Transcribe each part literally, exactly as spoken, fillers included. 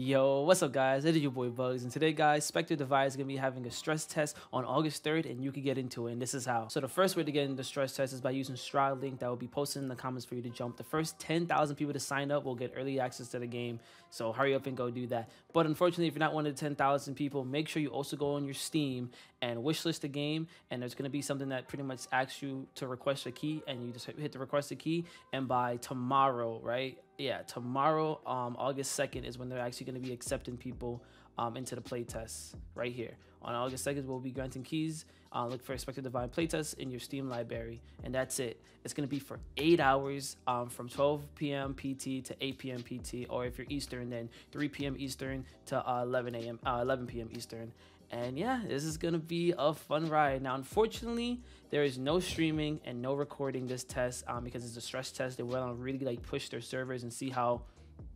Yo, what's up guys, it is your boy Bugs, and today guys, Spectre Divide is going to be having a stress test on August third, and you can get into it, and this is how. So the first way to get into the stress test is by using Shroud link that will be posted in the comments for you to jump. The first ten thousand people to sign up will get early access to the game, so hurry up and go do that. But unfortunately, if you're not one of the ten thousand people, make sure you also go on your Steam and wishlist the game, and there's going to be something that pretty much asks you to request a key, and you just hit the request a key, and by tomorrow, right? Yeah, tomorrow, um, August second is when they're actually going to be accepting people um, into the playtest right here. On August second, we'll be granting keys. Uh, look for Spectre Divide playtest in your Steam library, and that's it. It's going to be for eight hours um, from twelve p m P T to eight p m P T, or if you're Eastern, then three p m Eastern to uh, eleven a m Uh, eleven p m Eastern. And yeah, this is going to be a fun ride. Now, unfortunately, there is no streaming and no recording this test um, because it's a stress test. They want to really like push their servers and see how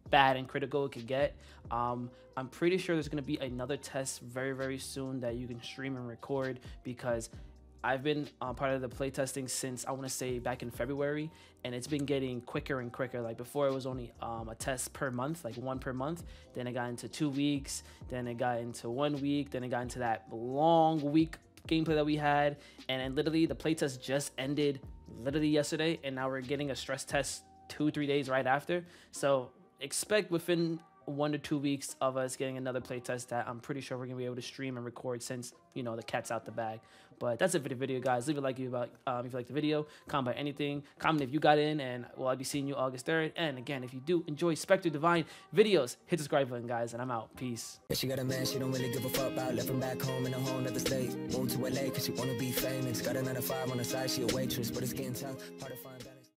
bad and critical it could get. Um, I'm pretty sure there's going to be another test very, very soon that you can stream and record, because I've been uh, part of the playtesting since, I want to say, back in February, and it's been getting quicker and quicker. Like before, it was only um, a test per month, like one per month. Then it got into two weeks. Then it got into one week. Then it got into that long week gameplay that we had. And then literally the playtest just ended literally yesterday, and now we're getting a stress test two, three days right after. So expect within one to two weeks of us getting another playtest that I'm pretty sure we're gonna be able to stream and record, since, you know, the cat's out the bag. But that's it for the video, guys. Leave a like if you like, um, if you like the video. Comment about anything. Comment if you got in, and well, I'll be seeing you August third. And again, if you do enjoy Spectre Divide videos, hit the subscribe button, guys, and I'm out. Peace. Yeah, she got a man she don't really give a fuck about. Left him back home in a whole nother state. Moved to L A because she want to be famous. Got a nine to five on the side, she a waitress, but it's getting tough. Hard to find out.